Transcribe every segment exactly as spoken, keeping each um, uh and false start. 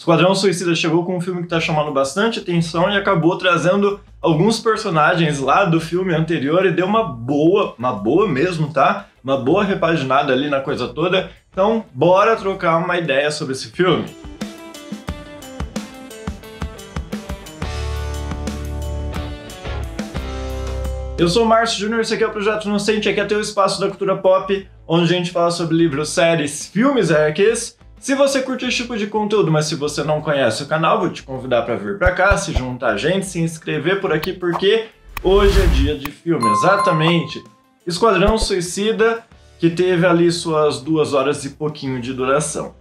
Esquadrão Suicida chegou com um filme que está chamando bastante atenção e acabou trazendo alguns personagens lá do filme anterior e deu uma boa, uma boa mesmo, tá? Uma boa repaginada ali na coisa toda. Então, bora trocar uma ideia sobre esse filme. Eu sou o Márcio Júnior, esse aqui é o Projeto Inocente, aqui é o Espaço da Cultura Pop, onde a gente fala sobre livros, séries, filmes, R Qs. Se você curte esse tipo de conteúdo, mas se você não conhece o canal, vou te convidar para vir para cá, se juntar a gente, se inscrever por aqui, porque hoje é dia de filme, exatamente. Esquadrão Suicida, que teve ali suas duas horas e pouquinho de duração.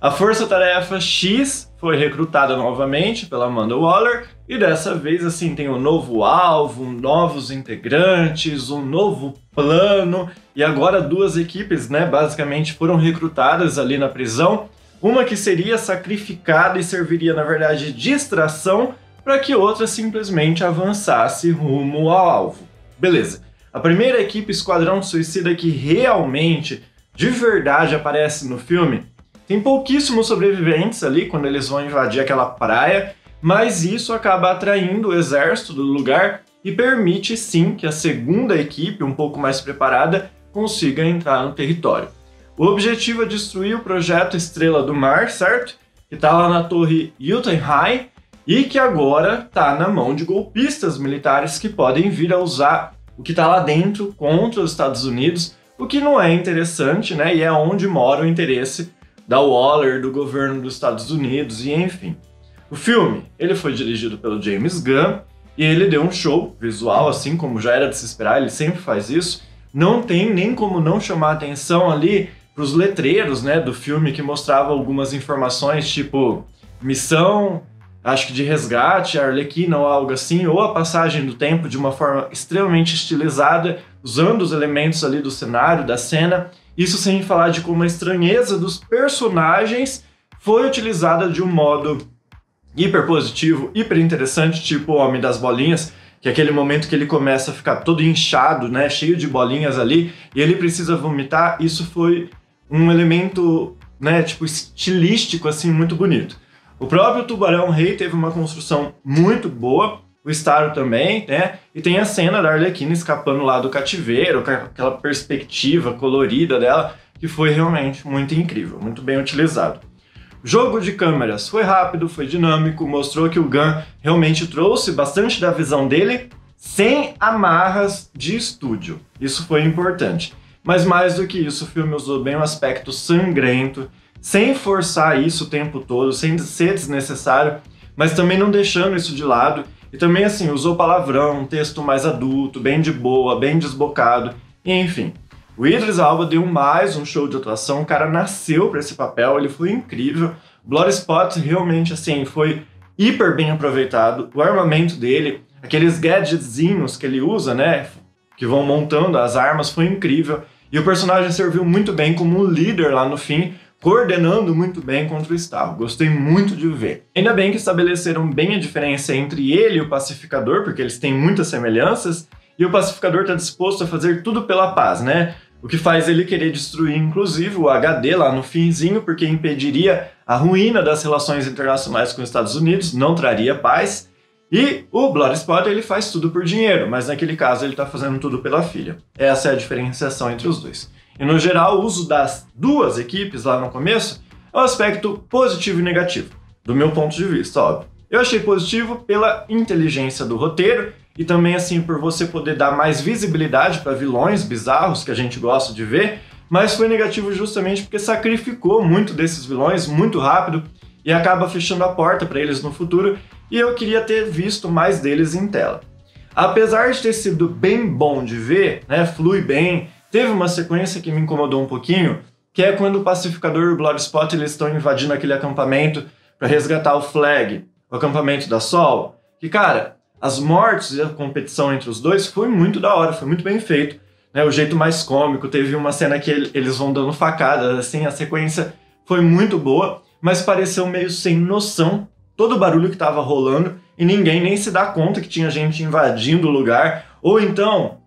A Força Tarefa X foi recrutada novamente pela Amanda Waller e dessa vez assim tem um novo alvo, novos integrantes, um novo plano e agora duas equipes, né, basicamente foram recrutadas ali na prisão, uma que seria sacrificada e serviria na verdade de distração para que outra simplesmente avançasse rumo ao alvo. Beleza. A primeira equipe Esquadrão Suicida que realmente, de verdade, aparece no filme. Tem pouquíssimos sobreviventes ali quando eles vão invadir aquela praia, mas isso acaba atraindo o exército do lugar e permite sim que a segunda equipe, um pouco mais preparada, consiga entrar no território. O objetivo é destruir o Projeto Estrela do Mar, certo? Que tá lá na Torre Jotunheim e que agora tá na mão de golpistas militares que podem vir a usar o que tá lá dentro contra os Estados Unidos, o que não é interessante, né? E é onde mora o interesse da Waller, do governo dos Estados Unidos e enfim. O filme, ele foi dirigido pelo James Gunn e ele deu um show visual, assim como já era de se esperar, ele sempre faz isso. Não tem nem como não chamar atenção ali para os letreiros, né, do filme que mostrava algumas informações, tipo missão, acho que de resgate, Arlequina ou algo assim, ou a passagem do tempo de uma forma extremamente estilizada, usando os elementos ali do cenário, da cena. Isso sem falar de como a estranheza dos personagens foi utilizada de um modo hiper positivo, hiper interessante, tipo o Homem das Bolinhas, que é aquele momento que ele começa a ficar todo inchado, né, cheio de bolinhas ali, e ele precisa vomitar. Isso foi um elemento, né, tipo estilístico assim muito bonito. O próprio Tubarão-Rei teve uma construção muito boa, o Starro também, né? E tem a cena da Arlequina escapando lá do cativeiro, com aquela perspectiva colorida dela, que foi realmente muito incrível, muito bem utilizado. O jogo de câmeras foi rápido, foi dinâmico, mostrou que o Gunn realmente trouxe bastante da visão dele, sem amarras de estúdio. Isso foi importante. Mas mais do que isso, o filme usou bem o aspecto sangrento, sem forçar isso o tempo todo, sem ser desnecessário, mas também não deixando isso de lado. E também, assim, usou palavrão, um texto mais adulto, bem de boa, bem desbocado, e enfim. O Idris Elba deu mais um show de atuação, o cara nasceu para esse papel, ele foi incrível. Bloodsport realmente, assim, foi hiper bem aproveitado. O armamento dele, aqueles gadgetzinhos que ele usa, né, que vão montando as armas, foi incrível. E o personagem serviu muito bem como um líder lá no fim, coordenando muito bem contra o Starro. Gostei muito de ver. Ainda bem que estabeleceram bem a diferença entre ele e o Pacificador, porque eles têm muitas semelhanças, e o Pacificador está disposto a fazer tudo pela paz, né? O que faz ele querer destruir, inclusive, o H D lá no finzinho, porque impediria a ruína das relações internacionais com os Estados Unidos, não traria paz. E o Bloodsport, ele faz tudo por dinheiro, mas naquele caso ele está fazendo tudo pela filha. Essa é a diferenciação entre os dois. E no geral, o uso das duas equipes lá no começo é um aspecto positivo e negativo, do meu ponto de vista, óbvio. Eu achei positivo pela inteligência do roteiro e também assim por você poder dar mais visibilidade para vilões bizarros que a gente gosta de ver, mas foi negativo justamente porque sacrificou muito desses vilões muito rápido e acaba fechando a porta para eles no futuro e eu queria ter visto mais deles em tela. Apesar de ter sido bem bom de ver, né, flui bem. Teve uma sequência que me incomodou um pouquinho, que é quando o Pacificador e o Bloodsport eles estão invadindo aquele acampamento para resgatar o Flag, o acampamento da Sol. E, cara, as mortes e a competição entre os dois foi muito da hora, foi muito bem feito. Né? O jeito mais cômico, teve uma cena que eles vão dando facadas, assim, a sequência foi muito boa, mas pareceu meio sem noção todo o barulho que estava rolando e ninguém nem se dá conta que tinha gente invadindo o lugar. Ou então,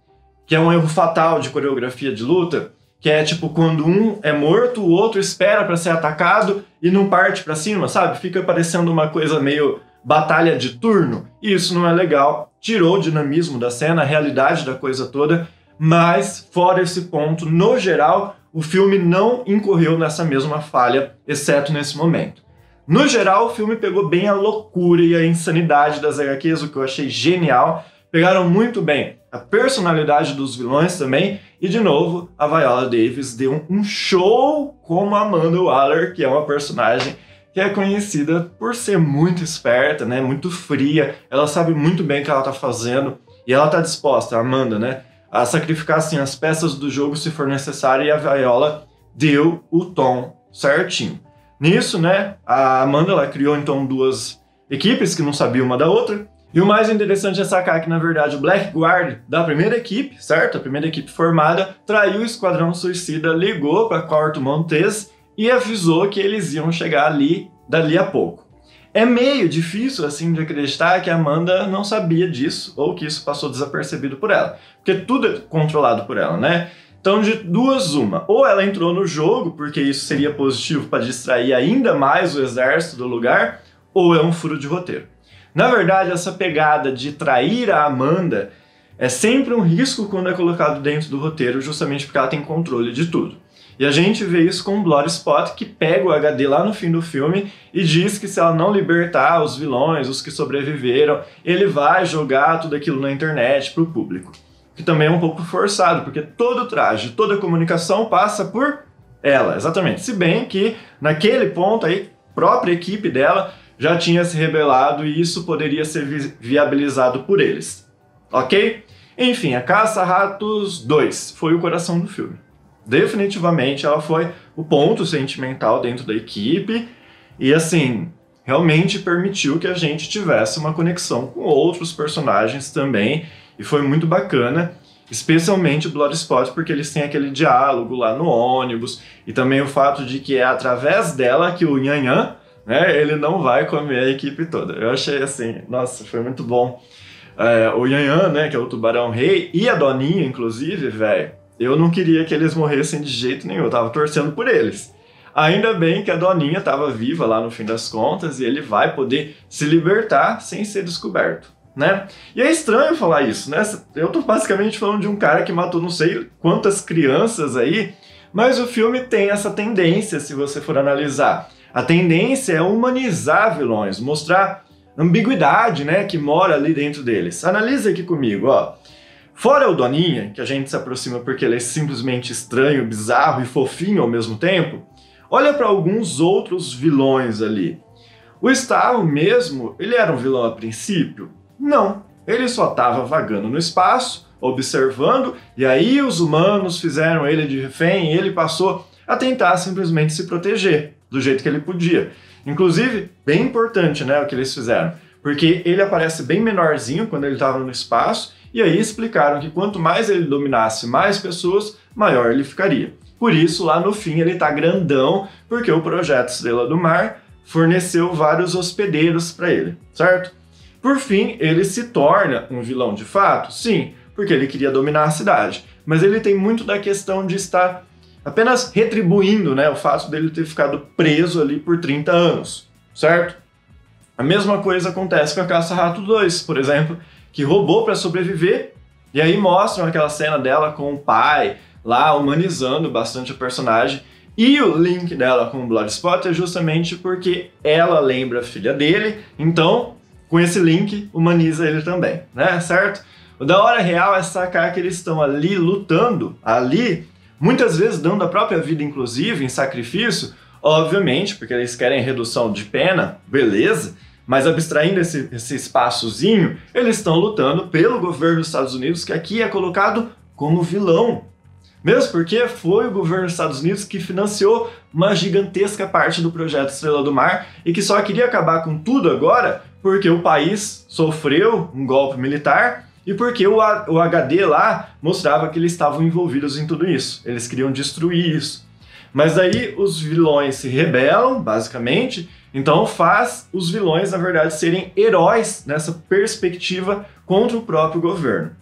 que é um erro fatal de coreografia de luta, que é tipo quando um é morto, o outro espera pra ser atacado e não parte pra cima, sabe? Fica parecendo uma coisa meio batalha de turno. E isso não é legal, tirou o dinamismo da cena, a realidade da coisa toda, mas fora esse ponto, no geral, o filme não incorreu nessa mesma falha, exceto nesse momento. No geral, o filme pegou bem a loucura e a insanidade das agá quês, o que eu achei genial. Pegaram muito bem a personalidade dos vilões também. E, de novo, a Viola Davis deu um show como a Amanda Waller, que é uma personagem que é conhecida por ser muito esperta, né? Muito fria. Ela sabe muito bem o que ela tá fazendo. E ela tá disposta, a Amanda, né? A sacrificar, assim, as peças do jogo se for necessário. E a Viola deu o tom certinho. Nisso, né, a Amanda ela criou então duas equipes que não sabiam uma da outra. E o mais interessante é sacar que, na verdade, o Blackguard da primeira equipe, certo? A primeira equipe formada, traiu o Esquadrão Suicida, ligou para Corto Montes e avisou que eles iam chegar ali dali a pouco. É meio difícil, assim, de acreditar que a Amanda não sabia disso ou que isso passou desapercebido por ela. Porque tudo é controlado por ela, né? Então, de duas, uma. Ou ela entrou no jogo, porque isso seria positivo para distrair ainda mais o exército do lugar, ou é um furo de roteiro. Na verdade, essa pegada de trair a Amanda é sempre um risco quando é colocado dentro do roteiro, justamente porque ela tem controle de tudo. E a gente vê isso com o Bloodsport, que pega o agá dê lá no fim do filme e diz que se ela não libertar os vilões, os que sobreviveram, ele vai jogar tudo aquilo na internet para o público. Que também é um pouco forçado, porque todo o traje, toda a comunicação passa por ela, exatamente. Se bem que, naquele ponto, aí, a própria equipe dela já tinha se rebelado e isso poderia ser vi viabilizado por eles, ok? Enfim, a Caça Ratos dois foi o coração do filme. Definitivamente, ela foi o ponto sentimental dentro da equipe e, assim, realmente permitiu que a gente tivesse uma conexão com outros personagens também. E foi muito bacana, especialmente o Bloodsport, porque eles têm aquele diálogo lá no ônibus, e também o fato de que é através dela que o Yan Yan, né, ele não vai comer a equipe toda. Eu achei assim, nossa, foi muito bom. É, o Yan Yan, né, que é o Tubarão-Rei, e a Doninha, inclusive, velho, eu não queria que eles morressem de jeito nenhum, eu tava torcendo por eles. Ainda bem que a Doninha tava viva lá no fim das contas, e ele vai poder se libertar sem ser descoberto. Né? E é estranho falar isso, né? Eu tô basicamente falando de um cara que matou não sei quantas crianças aí, mas o filme tem essa tendência, se você for analisar. A tendência é humanizar vilões, mostrar ambiguidade, né, que mora ali dentro deles. Analisa aqui comigo, ó. Fora o Doninha, que a gente se aproxima porque ele é simplesmente estranho, bizarro e fofinho ao mesmo tempo, olha para alguns outros vilões ali. O Starro mesmo, ele era um vilão a princípio? Não, ele só estava vagando no espaço, observando, e aí os humanos fizeram ele de refém e ele passou a tentar simplesmente se proteger do jeito que ele podia. Inclusive, bem importante, né, o que eles fizeram, porque ele aparece bem menorzinho quando ele estava no espaço, e aí explicaram que quanto mais ele dominasse mais pessoas, maior ele ficaria. Por isso, lá no fim, ele está grandão, porque o Projeto Estrela do Mar forneceu vários hospedeiros para ele, certo? Por fim, ele se torna um vilão de fato? Sim, porque ele queria dominar a cidade. Mas ele tem muito da questão de estar apenas retribuindo, né, o fato dele ter ficado preso ali por trinta anos, certo? A mesma coisa acontece com a Caça Rato dois, por exemplo, que roubou para sobreviver, e aí mostram aquela cena dela com o pai, lá humanizando bastante o personagem, e o link dela com o Bloodsport é justamente porque ela lembra a filha dele, então... Com esse link, humaniza ele também, né, certo? O da hora real é sacar que eles estão ali lutando, ali, muitas vezes dando a própria vida, inclusive, em sacrifício, obviamente, porque eles querem redução de pena, beleza, mas abstraindo esse, esse espaçozinho, eles estão lutando pelo governo dos Estados Unidos, que aqui é colocado como vilão. Mesmo porque foi o governo dos Estados Unidos que financiou uma gigantesca parte do Projeto Estrela do Mar e que só queria acabar com tudo agora porque o país sofreu um golpe militar e porque o agá dê lá mostrava que eles estavam envolvidos em tudo isso. Eles queriam destruir isso. Mas aí os vilões se rebelam, basicamente, então faz os vilões, na verdade, serem heróis nessa perspectiva contra o próprio governo.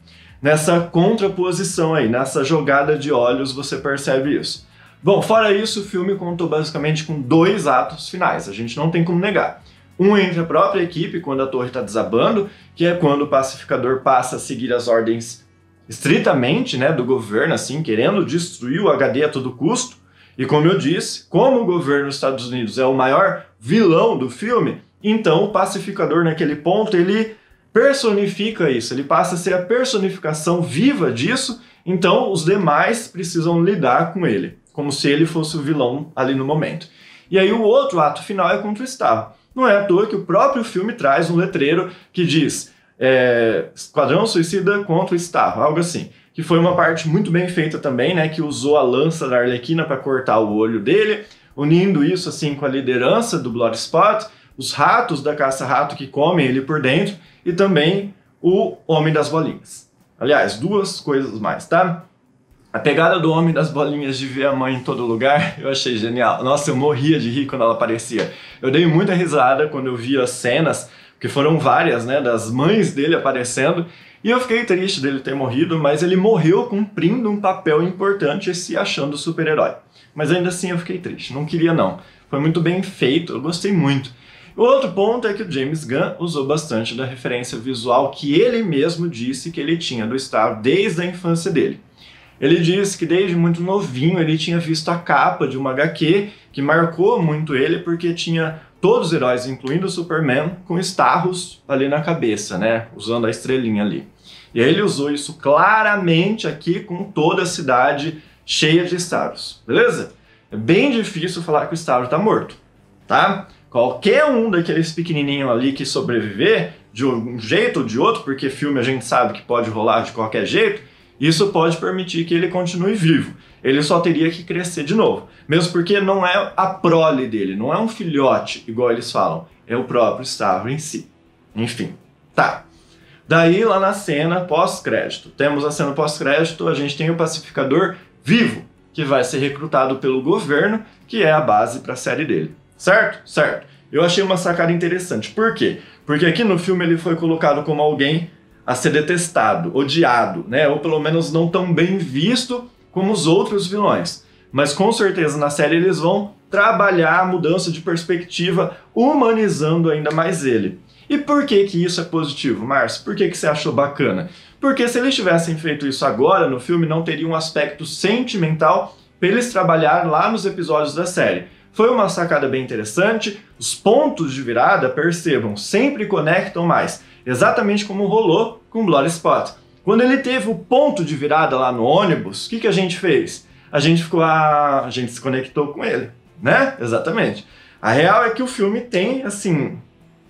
nessa contraposição aí, nessa jogada de olhos você percebe isso. Bom, fora isso, o filme contou basicamente com dois atos finais, a gente não tem como negar. Um entre a própria equipe, quando a torre está desabando, que é quando o pacificador passa a seguir as ordens estritamente, né, do governo, assim, querendo destruir o H D a todo custo. E como eu disse, como o governo dos Estados Unidos é o maior vilão do filme, então o pacificador naquele ponto, ele personifica isso, ele passa a ser a personificação viva disso, então os demais precisam lidar com ele, como se ele fosse o vilão ali no momento. E aí o outro ato final é contra o Starro. Não é à toa que o próprio filme traz um letreiro que diz é, Esquadrão Suicida contra o Starro, algo assim. Que foi uma parte muito bem feita também, né? Que usou a lança da Arlequina para cortar o olho dele, unindo isso assim com a liderança do Bloodsport, os ratos da Caça Rato que comem ele por dentro e também o Homem das Bolinhas. Aliás, duas coisas mais, tá? A pegada do Homem das Bolinhas de ver a mãe em todo lugar, eu achei genial. Nossa, eu morria de rir quando ela aparecia. Eu dei muita risada quando eu vi as cenas, que foram várias, né, das mães dele aparecendo, e eu fiquei triste dele ter morrido, mas ele morreu cumprindo um papel importante e se achando super-herói. Mas ainda assim eu fiquei triste, não queria não. Foi muito bem feito, eu gostei muito. O outro ponto é que o James Gunn usou bastante da referência visual que ele mesmo disse que ele tinha do Starro desde a infância dele. Ele disse que desde muito novinho ele tinha visto a capa de uma H Q que marcou muito ele porque tinha todos os heróis, incluindo o Superman, com Starros ali na cabeça, né? Usando a estrelinha ali. E aí ele usou isso claramente aqui com toda a cidade cheia de Starros, beleza? É bem difícil falar que o Starro tá morto, tá? Qualquer um daqueles pequenininhos ali que sobreviver de um jeito ou de outro, porque filme a gente sabe que pode rolar de qualquer jeito, isso pode permitir que ele continue vivo. Ele só teria que crescer de novo. Mesmo porque não é a prole dele, não é um filhote, igual eles falam. É o próprio Starro em si. Enfim, tá. Daí, lá na cena pós-crédito. Temos a cena pós-crédito, a gente tem o pacificador vivo, que vai ser recrutado pelo governo, que é a base para a série dele. Certo? Certo. Eu achei uma sacada interessante. Por quê? Porque aqui no filme ele foi colocado como alguém a ser detestado, odiado, né? Ou pelo menos não tão bem visto como os outros vilões. Mas com certeza na série eles vão trabalhar a mudança de perspectiva, humanizando ainda mais ele. E por que que isso é positivo, Márcio? Por que que você achou bacana? Porque se eles tivessem feito isso agora no filme, não teria um aspecto sentimental para eles trabalhar lá nos episódios da série. Foi uma sacada bem interessante, os pontos de virada, percebam, sempre conectam mais. Exatamente como rolou com Bloodsport. Quando ele teve o ponto de virada lá no ônibus, o que, que a gente fez? A gente ficou a... a gente se conectou com ele, né? Exatamente. A real é que o filme tem, assim,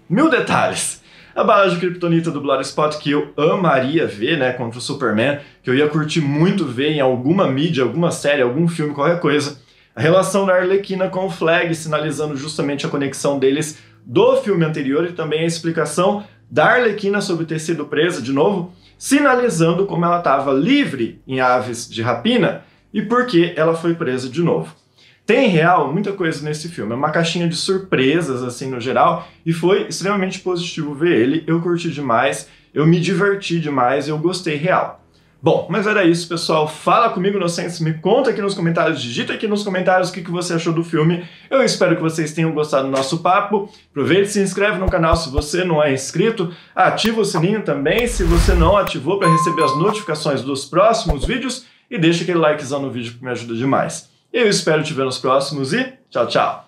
mil detalhes. A bala de kryptonita do Bloodsport, que eu amaria ver, né, contra o Superman, que eu ia curtir muito ver em alguma mídia, alguma série, algum filme, qualquer coisa. A relação da Arlequina com o Flag, sinalizando justamente a conexão deles do filme anterior e também a explicação da Arlequina sobre ter sido presa de novo, sinalizando como ela estava livre em Aves de Rapina e por que ela foi presa de novo. Tem, em real, muita coisa nesse filme, é uma caixinha de surpresas, assim, no geral, e foi extremamente positivo ver ele, eu curti demais, eu me diverti demais, eu gostei real. Bom, mas era isso, pessoal. Fala comigo, Inocentes, me conta aqui nos comentários, digita aqui nos comentários o que você achou do filme. Eu espero que vocês tenham gostado do nosso papo. Aproveite e se inscreve no canal se você não é inscrito. Ativa o sininho também se você não ativou para receber as notificações dos próximos vídeos. E deixa aquele likezão no vídeo que me ajuda demais. Eu espero te ver nos próximos e tchau, tchau!